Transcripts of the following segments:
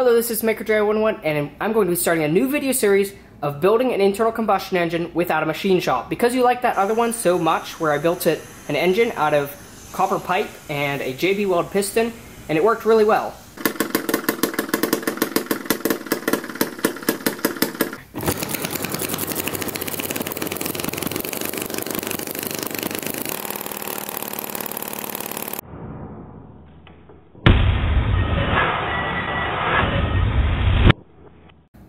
Hello, this is Makerj101, and I'm going to be starting a new video series of building an internal combustion engine without a machine shop. Because you like that other one so much, where I built an engine out of copper pipe and a JB Weld piston, and it worked really well.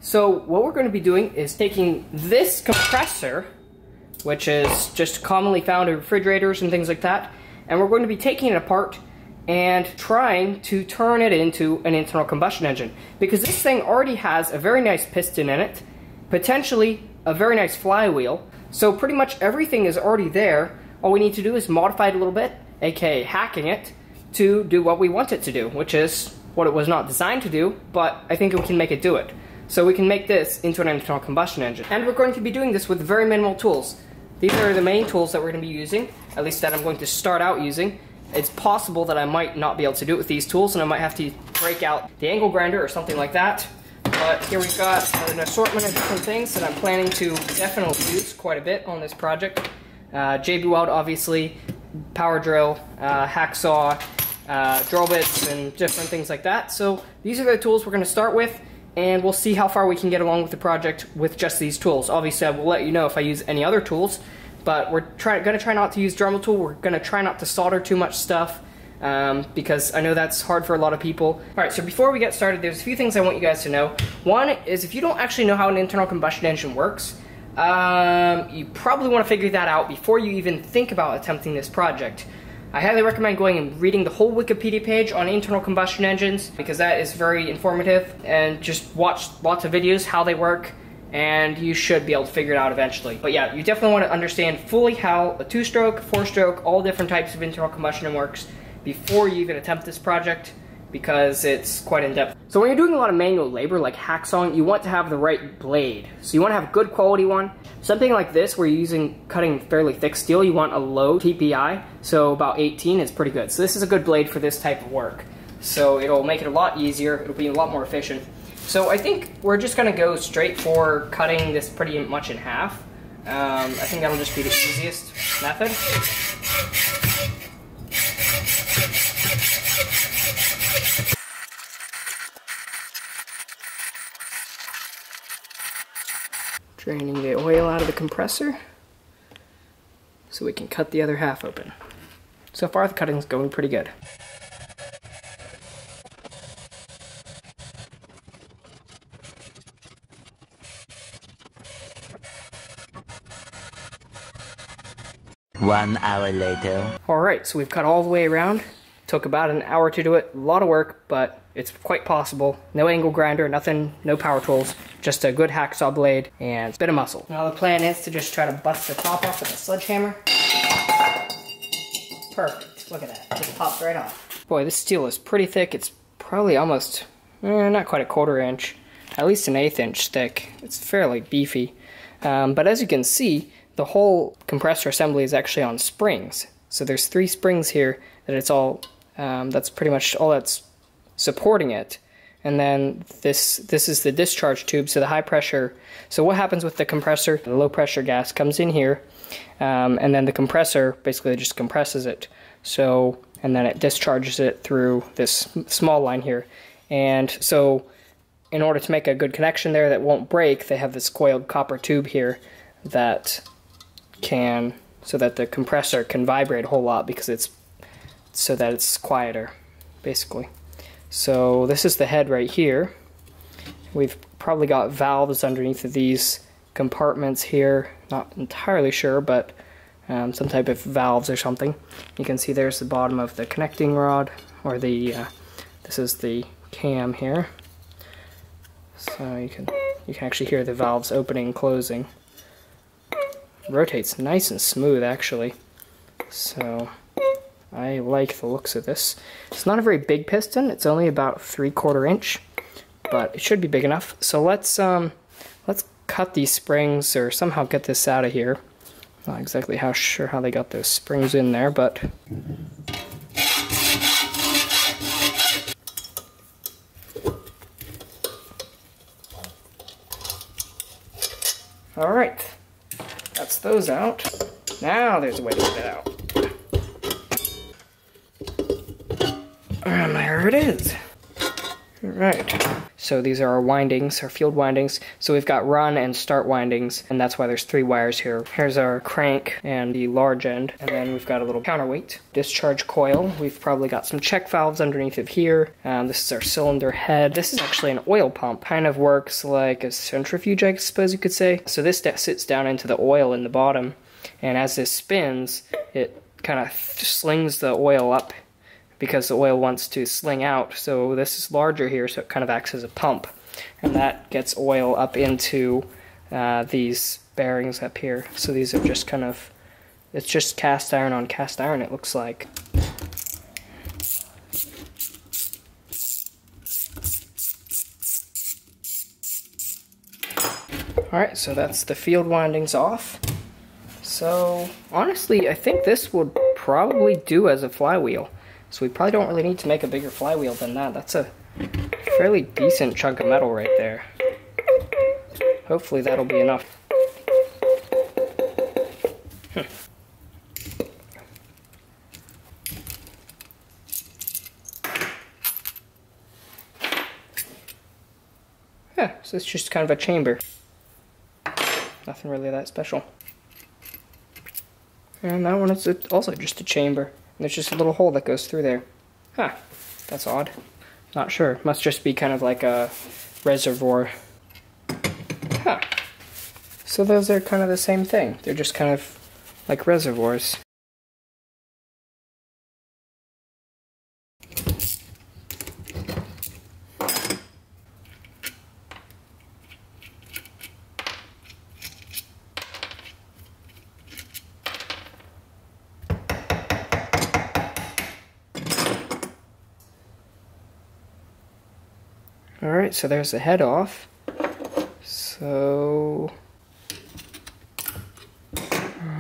So what we're going to be doing is taking this compressor, which is just commonly found in refrigerators and things like that, and we're going to be taking it apart and trying to turn it into an internal combustion engine. Because this thing already has a very nice piston in it, potentially a very nice flywheel, so pretty much everything is already there. All we need to do is modify it a little bit, aka hacking it, to do what we want it to do, which is what it was not designed to do, but I think we can make it do it. So we can make this into an internal combustion engine. And we're going to be doing this with very minimal tools. These are the main tools that we're going to be using, at least that I'm going to start out using. It's possible that I might not be able to do it with these tools, and I might have to break out the angle grinder or something like that. But here we've got an assortment of different things that I'm planning to definitely use quite a bit on this project. JB Weld, obviously, power drill, hacksaw, drill bits, and different things like that. So these are the tools we're going to start with, and we'll see how far we can get along with the project with just these tools. Obviously, I will let you know if I use any other tools, but we're gonna try not to use Dremel tool, we're gonna try not to solder too much stuff, because I know that's hard for a lot of people. Alright, so before we get started, there's a few things I want you guys to know. One is, if you don't actually know how an internal combustion engine works, you probably want to figure that out before you even think about attempting this project. I highly recommend going and reading the whole Wikipedia page on internal combustion engines, because that is very informative, and just watch lots of videos how they work, and you should be able to figure it out eventually. But yeah, you definitely want to understand fully how a two-stroke, four-stroke, all different types of internal combustion works before you even attempt this project, because it's quite in-depth. So when you're doing a lot of manual labor like hacksawing, you want to have the right blade. So you want to have a good quality one. Something like this, where you're cutting fairly thick steel, you want a low TPI, so about 18 is pretty good. So this is a good blade for this type of work. So it'll make it a lot easier, it'll be a lot more efficient. So I think we're just gonna go straight for cutting this pretty much in half. I think that'll just be the easiest method. Draining the oil out of the compressor so we can cut the other half open. So far the cutting's going pretty good. One hour later. Alright, so we've cut all the way around. Took about an hour to do it. A lot of work, but it's quite possible. No angle grinder, nothing, no power tools, just a good hacksaw blade and a bit of muscle. Now the plan is to just try to bust the top off with a sledgehammer. Perfect, look at that, just popped right off. Boy, this steel is pretty thick. It's probably almost, not quite a quarter inch, at least an eighth inch thick. It's fairly beefy. But as you can see, the whole compressor assembly is actually on springs. So there's three springs here that it's all that's pretty much all that's supporting it. And then this is the discharge tube, so the high pressure. So what happens with the compressor, the low pressure gas comes in here, and then the compressor basically just compresses it. So, and then it discharges it through this small line here. And so in order to make a good connection there that won't break, they have this coiled copper tube here that can, so that the compressor can vibrate a whole lot, because it's so that it's quieter, basically. So this is the head right here. We've probably got valves underneath of these compartments here. Not entirely sure, but some type of valves or something. You can see there's the bottom of the connecting rod, or the this is the cam here. So you can actually hear the valves opening and closing. Rotates nice and smooth, actually. So I like the looks of this. It's not a very big piston, it's only about 3/4 inch, but it should be big enough. So let's cut these springs, or somehow get this out of here. Not exactly sure how they got those springs in there, but All right, that's those out. Now there's a way to get it out. And there it is. All right. So these are our windings, our field windings. So we've got run and start windings, and that's why there's three wires here. Here's our crank and the large end, and then we've got a little counterweight. Discharge coil, we've probably got some check valves underneath of here. This is our cylinder head. This is actually an oil pump. Kind of works like a centrifuge, I suppose you could say. So this sits down into the oil in the bottom, and as this spins, it kind of slings the oil up, because the oil wants to sling out. So this is larger here, so it kind of acts as a pump. And that gets oil up into these bearings up here. So these are just kind of, it's just cast iron on cast iron, it looks like. All right, so that's the field windings off. So honestly, I think this would probably do as a flywheel. So we probably don't really need to make a bigger flywheel than that. That's a fairly decent chunk of metal right there. Hopefully that'll be enough. Yeah, so it's just kind of a chamber. Nothing really that special. And that one is also just a chamber. There's just a little hole that goes through there. Huh, that's odd. Not sure, must just be kind of like a reservoir. Huh, so those are kind of the same thing. They're just kind of like reservoirs. Alright, so there's the head off. So,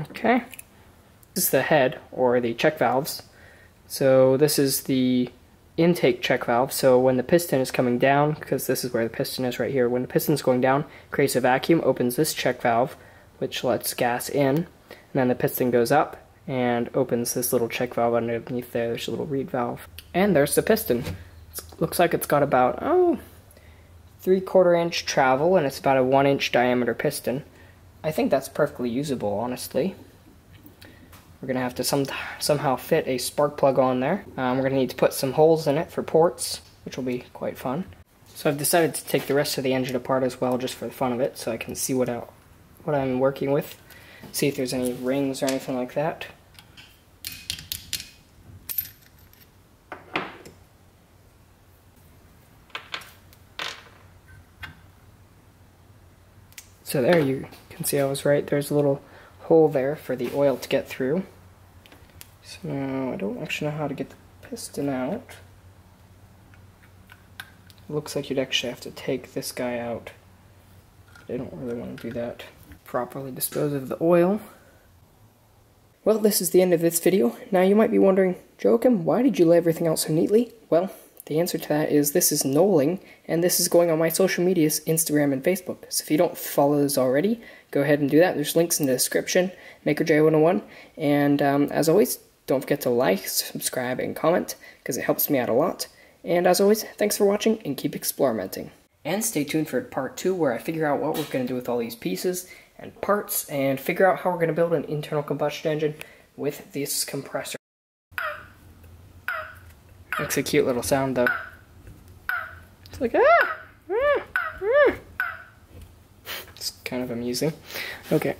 okay. This is the head, or the check valves. So this is the intake check valve. So when the piston is coming down, because this is where the piston is right here, when the piston's going down, creates a vacuum, opens this check valve, which lets gas in, and then the piston goes up and opens this little check valve underneath there. There's a little reed valve. And there's the piston. Looks like it's got about, 3/4 inch travel, and it's about a 1 inch diameter piston. I think that's perfectly usable, honestly. We're gonna have to somehow fit a spark plug on there. We're gonna need to put some holes in it for ports, which will be quite fun. So I've decided to take the rest of the engine apart as well, just for the fun of it, so I can see what I'm working with, see if there's any rings or anything like that. So there you can see I was right, there's a little hole there for the oil to get through. So now I don't actually know how to get the piston out. It looks like you'd actually have to take this guy out. I don't really want to do that. Properly dispose of the oil. Well, this is the end of this video. Now you might be wondering, Joachim, why did you lay everything out so neatly? Well, the answer to that is this is knolling, and this is going on my social medias, Instagram and Facebook. So if you don't follow those already, go ahead and do that. There's links in the description, Makerj101. And as always, don't forget to like, subscribe, and comment, because it helps me out a lot. And as always, thanks for watching, and keep experimenting. And stay tuned for part 2, where I figure out what we're going to do with all these pieces and parts, and figure out how we're going to build an internal combustion engine with this compressor. Makes a cute little sound though. It's like, ah! It's kind of amusing. Okay.